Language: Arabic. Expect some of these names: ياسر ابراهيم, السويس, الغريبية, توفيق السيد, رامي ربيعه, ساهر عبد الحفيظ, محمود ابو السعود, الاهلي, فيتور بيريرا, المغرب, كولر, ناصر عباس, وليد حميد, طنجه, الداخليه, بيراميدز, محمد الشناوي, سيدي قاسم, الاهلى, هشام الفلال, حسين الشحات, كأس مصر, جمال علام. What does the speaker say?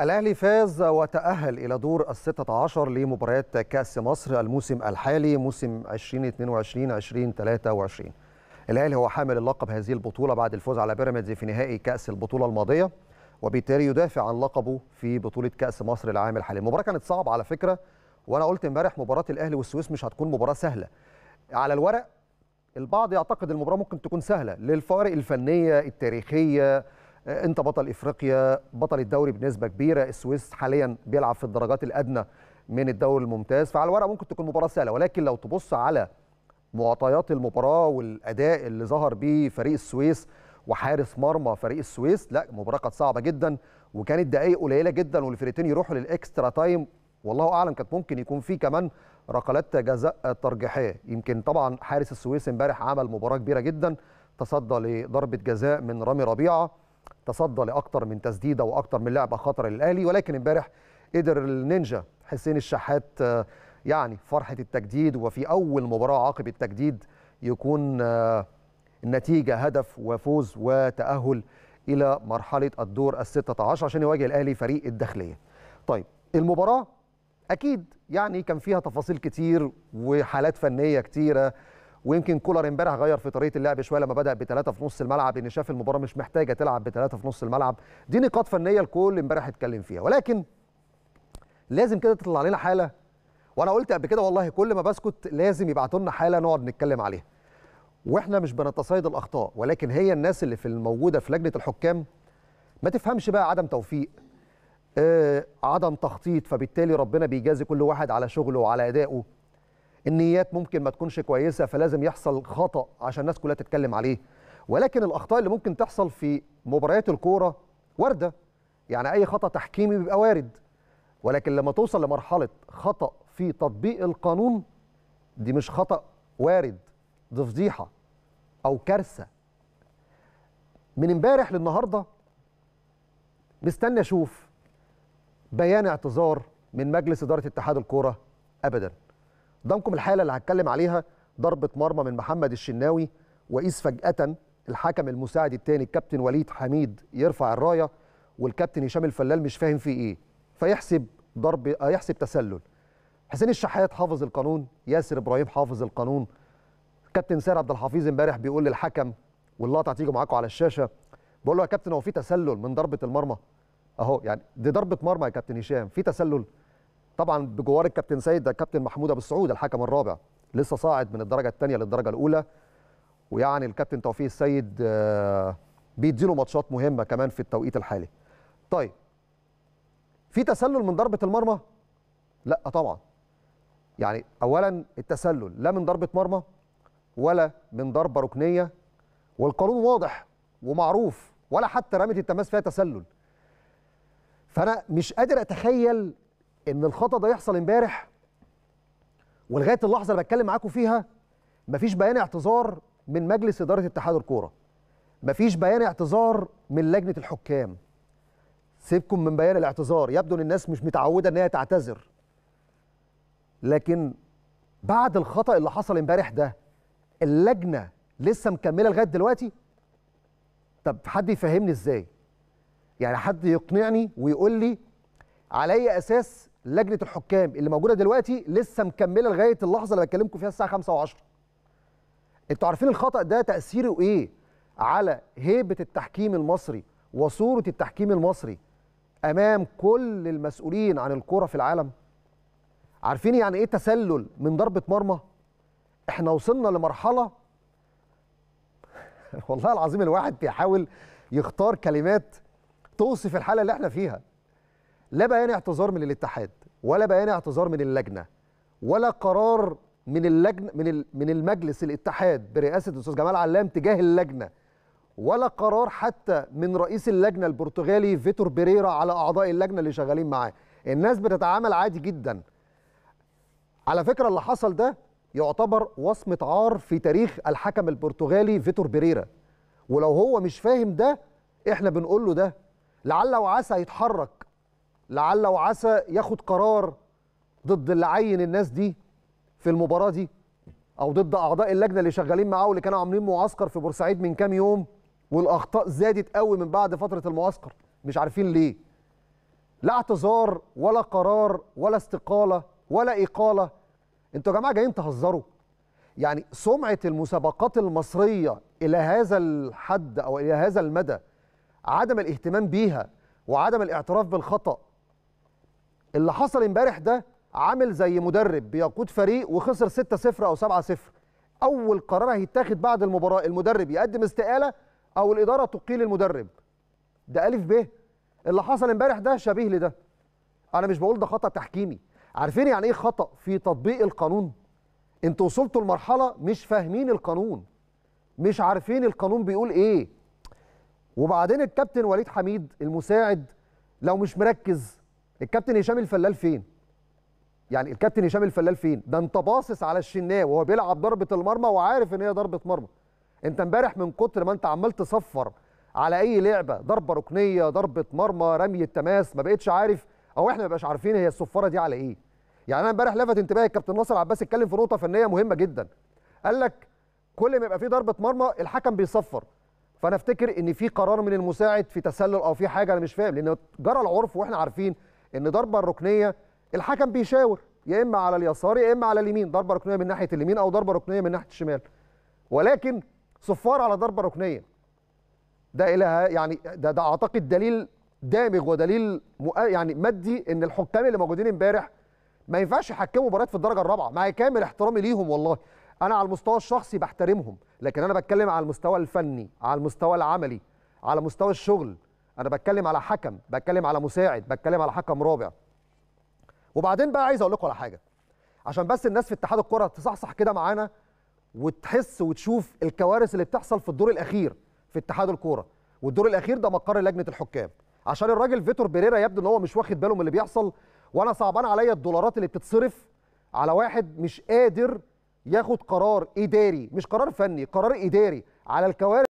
الأهلي فاز وتأهل إلى دور ال16 لمباراة كأس مصر الموسم الحالي، موسم 2022-2023. الأهلي هو حامل اللقب هذه البطولة بعد الفوز على بيراميدز في نهائي كأس البطولة الماضية، وبالتالي يدافع عن لقبه في بطولة كأس مصر العام الحالي. المباراة كانت صعبة على فكرة، وأنا قلت امبارح مباراة الأهلي والسويس مش هتكون مباراة سهلة. على الورق البعض يعتقد المباراة ممكن تكون سهلة للفوارق الفنية التاريخية، انت بطل افريقيا، بطل الدوري بنسبه كبيره، السويس حاليا بيلعب في الدرجات الادنى من الدوري الممتاز، فعلى الورق ممكن تكون مباراه سهله. ولكن لو تبص على معطيات المباراه والاداء اللي ظهر بيه فريق السويس وحارس مرمى فريق السويس، لا مباراه كانت صعبه جدا، وكانت دقائق قليله جدا والفريقين يروحوا للاكسترا تايم. والله اعلم كانت ممكن يكون في كمان ركلات جزاء ترجيحيه. يمكن طبعا حارس السويس امبارح عمل مباراه كبيره جدا، تصدى لضربه جزاء من رامي ربيعه، تصدى لاكثر من تسديده واكثر من لعبه خطر للاهلي، ولكن امبارح قدر النينجا حسين الشحات يعني فرحه التجديد، وفي اول مباراه عقب التجديد يكون النتيجه هدف وفوز وتاهل الى مرحله الدور ال16 عشان يواجه الاهلي فريق الداخليه. طيب المباراه اكيد يعني كان فيها تفاصيل كتير وحالات فنيه كتيره، ويمكن كولر امبارح غير في طريقه اللعب شويه لما بدا بثلاثه في نص الملعب، لان شاف المباراه مش محتاجه تلعب بثلاثه في نص الملعب. دي نقاط فنيه الكل امبارح اتكلم فيها، ولكن لازم كده تطلع علينا حاله، وانا قلت قبل كده والله كل ما بسكت لازم يبعتوا لنا حاله نقعد نتكلم عليها. واحنا مش بنتصيد الاخطاء، ولكن هي الناس اللي في الموجوده في لجنه الحكام ما تفهمش بقى عدم توفيق، عدم تخطيط، فبالتالي ربنا بيجازي كل واحد على شغله وعلى ادائه. النيات ممكن ما تكونش كويسه فلازم يحصل خطا عشان الناس كلها تتكلم عليه، ولكن الاخطاء اللي ممكن تحصل في مباريات الكوره وارده، يعني اي خطا تحكيمي بيبقى وارد، ولكن لما توصل لمرحله خطا في تطبيق القانون دي مش خطا وارد، دي فضيحه او كارثه. من امبارح للنهارده مستني اشوف بيان اعتذار من مجلس اداره اتحاد الكوره ابدا. قدامكم الحالة اللي هتكلم عليها، ضربة مرمى من محمد الشناوي وقيس فجأة، الحكم المساعد الثاني الكابتن وليد حميد يرفع الراية، والكابتن هشام الفلال مش فاهم فيه ايه فيحسب ضرب يحسب تسلل. حسين الشحات حافظ القانون، ياسر ابراهيم حافظ القانون، كابتن ساهر عبد الحفيظ امبارح بيقول للحكم، واللقطة هتيجي معاكم على الشاشة، بقول له يا كابتن هو في تسلل من ضربة المرمى؟ اهو يعني دي ضربة مرمى يا كابتن هشام، في تسلل؟ طبعا بجوار الكابتن سيد ده كابتن محمود ابو السعود الحكم الرابع، لسه صاعد من الدرجه الثانيه للدرجه الاولى، ويعني الكابتن توفيق السيد بيديله ماتشات مهمه كمان في التوقيت الحالي. طيب في تسلل من ضربه المرمى؟ لا طبعا، يعني اولا التسلل لا من ضربه مرمى ولا من ضربه ركنيه، والقانون واضح ومعروف، ولا حتى رميه التماس فيها تسلل. فانا مش قادر اتخيل إن الخطأ ده يحصل امبارح ولغاية اللحظة اللي بتكلم معاكم فيها مفيش بيان اعتذار من مجلس إدارة اتحاد الكورة، مفيش بيان اعتذار من لجنة الحكام. سيبكم من بيان الاعتذار، يبدو إن الناس مش متعودة إن هي تعتذر، لكن بعد الخطأ اللي حصل امبارح ده اللجنة لسه مكملة لغاية دلوقتي؟ طب حد يفهمني إزاي؟ يعني حد يقنعني ويقول لي على أي أساس لجنة الحكام اللي موجودة دلوقتي لسه مكملة لغاية اللحظة اللي بكلمكم فيها الساعة 5:10؟ أنتوا عارفين الخطأ ده تأثيره إيه على هيبة التحكيم المصري وصورة التحكيم المصري أمام كل المسؤولين عن الكرة في العالم؟ عارفين يعني إيه تسلل من ضربة مرمى؟ إحنا وصلنا لمرحلة والله العظيم الواحد بيحاول يختار كلمات توصف الحالة اللي إحنا فيها. لا بيان اعتذار من الاتحاد، ولا بيان اعتذار من اللجنه، ولا قرار من اللجنه من المجلس الاتحاد برئاسه الاستاذ جمال علام تجاه اللجنه، ولا قرار حتى من رئيس اللجنه البرتغالي فيتور بيريرا على اعضاء اللجنه اللي شغالين معاه. الناس بتتعامل عادي جدا. على فكره اللي حصل ده يعتبر وصمه عار في تاريخ الحكم البرتغالي فيتور بيريرا، ولو هو مش فاهم ده احنا بنقول له ده، لعل وعسى يتحرك، لعل وعسى ياخد قرار ضد اللي عين الناس دي في المباراه دي، او ضد اعضاء اللجنه اللي شغالين معاه واللي كانوا عاملين معسكر في بورسعيد من كام يوم، والاخطاء زادت قوي من بعد فتره المعسكر، مش عارفين ليه. لا اعتذار ولا قرار ولا استقالة ولا إقالة. انتوا يا جماعة جايين تهزروا؟ يعني سمعة المسابقات المصرية إلى هذا الحد أو إلى هذا المدى، عدم الاهتمام بيها وعدم الاعتراف بالخطأ. اللي حصل امبارح ده عامل زي مدرب بيقود فريق وخسر 6-0 أو 7-0، أول قرار هيتاخد بعد المباراة المدرب يقدم استقالة أو الإدارة تقيل المدرب. ده ألف ب. اللي حصل امبارح ده شبيه لده. أنا مش بقول ده خطأ تحكيمي، عارفين يعني إيه خطأ في تطبيق القانون؟ أنتوا وصلتوا لمرحلة مش فاهمين القانون، مش عارفين القانون بيقول إيه. وبعدين الكابتن وليد حميد المساعد لو مش مركز، الكابتن هشام الفلال فين؟ يعني الكابتن هشام الفلال فين؟ ده أنت باصص على الشناوي وهو بيلعب ضربة المرمى وعارف إن هي ضربة مرمى. أنت امبارح من كتر ما أنت عمال تصفر على اي لعبه، ضربه ركنيه، ضربه مرمى، رميه تماس، ما بقتش عارف او احنا ما بقاش عارفين هي الصفاره دي على ايه. يعني انا امبارح لفت انتباهي الكابتن ناصر عباس اتكلم في نقطه فنيه مهمه جدا. قال لك كل ما يبقى في ضربه مرمى الحكم بيصفر. فانا افتكر ان في قرار من المساعد في تسلل او في حاجه انا مش فاهم، لان جرى العرف واحنا عارفين ان ضربه الركنيه الحكم بيشاور يا اما على اليسار يا اما على اليمين، ضربه ركنيه من ناحيه اليمين او ضربه ركنيه من ناحيه الشمال. ولكن صفار على ضربه ركنيه. ده إلها يعني ده أعتقد دليل دامغ ودليل يعني مادي إن الحكام اللي موجودين امبارح ما ينفعش يحكموا مباريات في الدرجة الرابعة، مع كامل احترامي ليهم والله. أنا على المستوى الشخصي بحترمهم، لكن أنا بتكلم على المستوى الفني، على المستوى العملي، على مستوى الشغل. أنا بتكلم على حكم، بتكلم على مساعد، بتكلم على حكم رابع. وبعدين بقى عايز أقول لكم على حاجة، عشان بس الناس في اتحاد الكرة تصحصح كده معانا وتحس وتشوف الكوارث اللي بتحصل في الدور الأخير في اتحاد الكوره. والدور الاخير ده مقر لجنه الحكام، عشان الراجل فيتور بيريرا يبدو ان هو مش واخد باله من اللي بيحصل. وانا صعبان عليا الدولارات اللي بتتصرف على واحد مش قادر ياخد قرار اداري، مش قرار فني، قرار اداري على الكوارث